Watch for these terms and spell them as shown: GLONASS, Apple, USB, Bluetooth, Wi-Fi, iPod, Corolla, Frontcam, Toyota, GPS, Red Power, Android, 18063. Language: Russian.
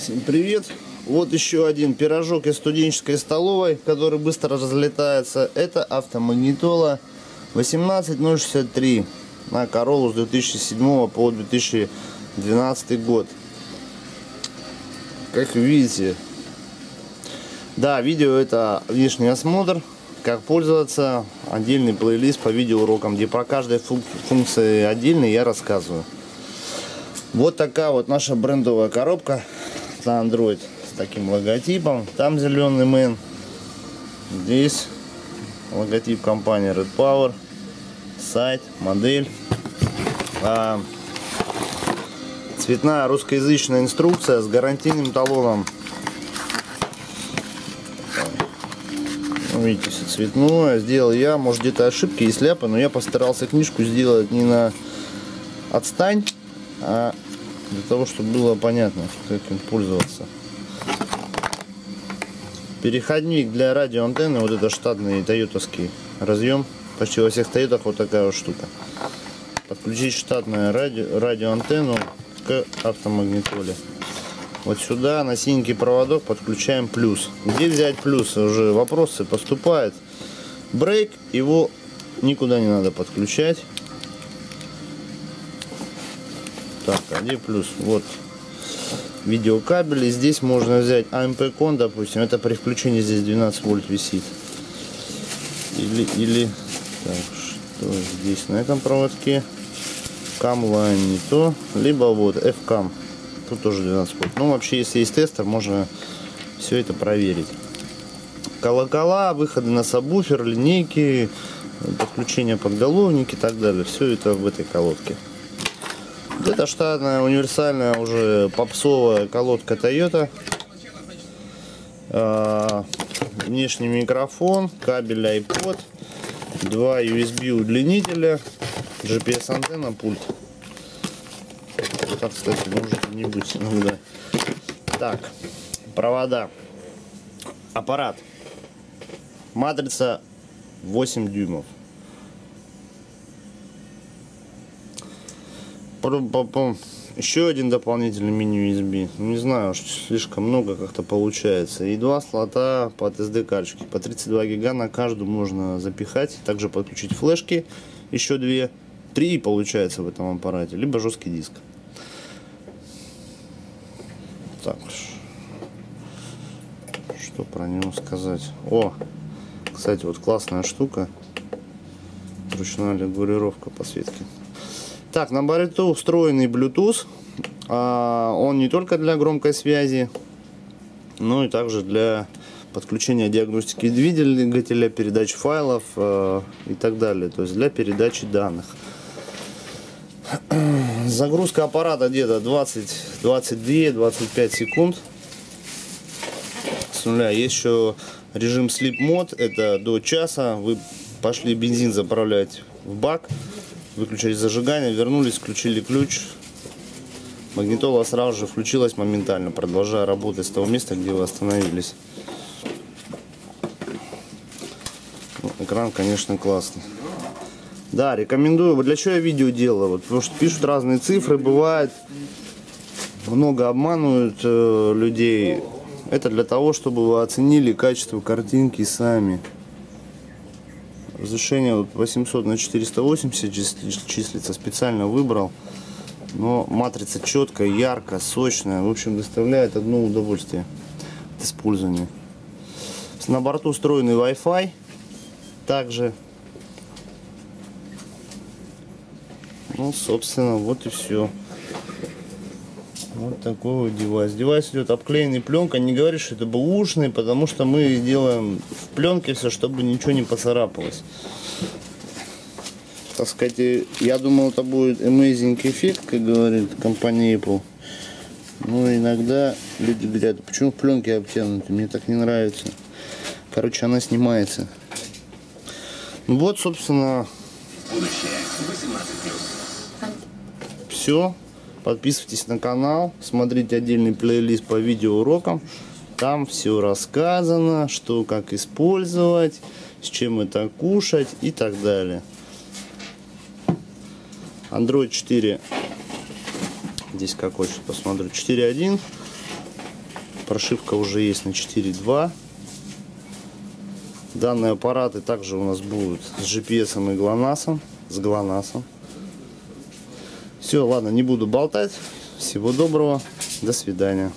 Всем привет! Вот еще один пирожок из студенческой столовой, который быстро разлетается. Это автомагнитола 18063 на Corolla с 2007 по 2012 год. Как вы видите, да, видео это внешний осмотр, как пользоваться, отдельный плейлист по видеоурокам, где про каждой функции отдельно я рассказываю. Вот такая вот наша брендовая коробка на Android с таким логотипом. Там зеленый мэн, здесь логотип компании Red Power, сайт, модель. Цветная русскоязычная инструкция с гарантийным талоном. Видите, все цветное. Сделал я, может, где-то ошибки и сляпы, но я постарался книжку сделать не на отстань, а для того, чтобы было понятно, как им пользоваться. Переходник для радиоантенны, вот это штатный тойотовский разъем. Почти во всех тойотах вот такая вот штука. Подключить штатную радиоантенну к автомагнитоле. Вот сюда на синенький проводок подключаем плюс. Где взять плюс? Уже вопросы поступают. Брейк, его никуда не надо подключать. Так, а где плюс? Вот видеокабель. И здесь можно взять АМП-кон, допустим. Это при включении здесь 12 вольт висит. Или так, что здесь на этом проводке? Камлайн не то. Либо вот F-кам. Тут тоже 12 вольт. Ну, вообще, если есть тестер, можно все это проверить. Колокола, выходы на сабвуфер, линейки, подключение подголовники и так далее. Все это в этой колодке. Это штатная, универсальная, уже попсовая колодка Toyota. Внешний микрофон, кабель iPod, два USB удлинителя, GPS антенна, пульт. Так, кстати, может не быть иногда. Так, провода. Аппарат. Матрица 8 дюймов. Еще один дополнительный мини-USB. Не знаю, слишком много как-то получается. И два слота под SD-карточки. По 32 гига на каждую можно запихать. Также подключить флешки. Еще две. Три получается в этом аппарате. Либо жесткий диск. Так, что про него сказать? О, кстати, вот классная штука. Ручная регулировка подсветки. Так, на борту встроенный Bluetooth. Он не только для громкой связи, но и также для подключения диагностики двигателя, передачи файлов и так далее. То есть для передачи данных. Загрузка аппарата где-то 20-22-25 секунд с нуля. Есть еще режим Sleep Mode, это до часа. Вы пошли бензин заправлять в бак, выключили зажигание, вернулись, включили ключ. Магнитола сразу же включилась моментально, продолжая работать с того места, где вы остановились. Ну, экран, конечно, классный. Да, рекомендую. Вот для чего я видео делаю? Вот, потому что пишут разные цифры, бывает, много обманывают людей. Это для того, чтобы вы оценили качество картинки сами. Разрешение вот 800×480 числится, специально выбрал. Но матрица четкая, яркая, сочная. В общем, доставляет одно удовольствие от использования. На борту встроенный Wi-Fi. Также. Ну, собственно, вот и все. Вот такой вот девайс. Девайс идет обклеенный пленкой. Не говоришь, что это бэушный, потому что мы делаем в пленке все, чтобы ничего не поцарапалось. Так сказать, я думал, это будет amazing эффект, как говорит компания Apple. Но иногда люди говорят, почему в пленке обтянуты? Мне так не нравится. Короче, она снимается. Вот, собственно, будущее 18+. Все. Подписывайтесь на канал, смотрите отдельный плейлист по видеоурокам. Там все рассказано, что как использовать, с чем это кушать и так далее. Android 4. Здесь какой-то, посмотрю, 4.1. Прошивка уже есть на 4.2. Данные аппараты также у нас будут с GPS и GLONASS. С GLONASS. Все, ладно, не буду болтать. Всего доброго. До свидания.